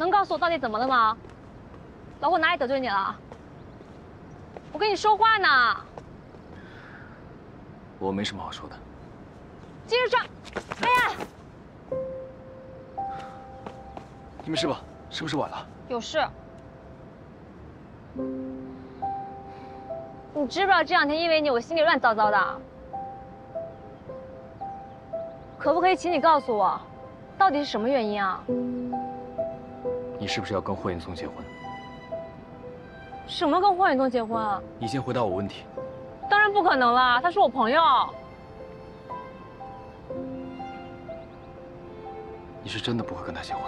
能告诉我到底怎么了吗？老虎哪里得罪你了？我跟你说话呢。我没什么好说的。接着抓！哎呀！你没事吧？是不是晚了？有事。你知不知道这两天因为你我心里乱糟糟的？可不可以请你告诉我，到底是什么原因啊？ 你是不是要跟霍云松结婚？什么跟霍云松结婚啊？你先回答我问题。当然不可能啦，他是我朋友。你是真的不会跟他结婚？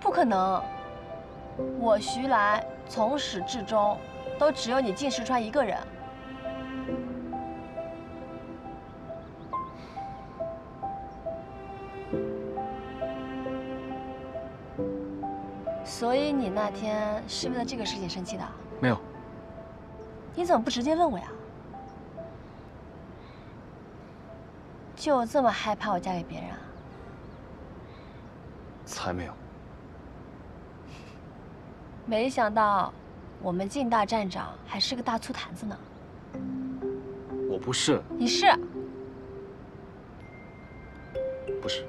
不可能。我徐来从始至终都只有你靳石川一个人。所以你那天是为了这个事情生气的？没有。你怎么不直接问我呀？就这么害怕我嫁给别人啊？才没有。没想到我们靳大站长还是个大醋坛子呢。我不是。你是。不是。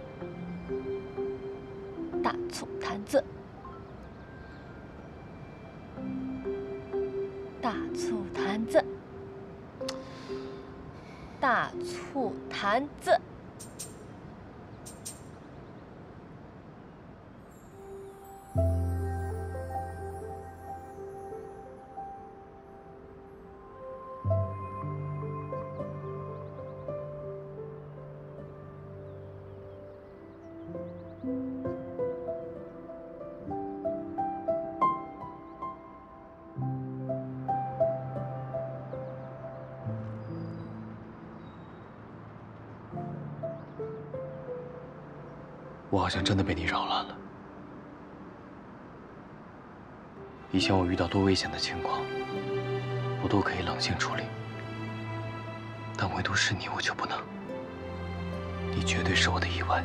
大醋坛子。 大醋坛子，大醋坛子。我好像真的被你扰乱了。以前我遇到多危险的情况，我都可以冷静处理，但唯独是你，我就不能。你绝对是我的意外。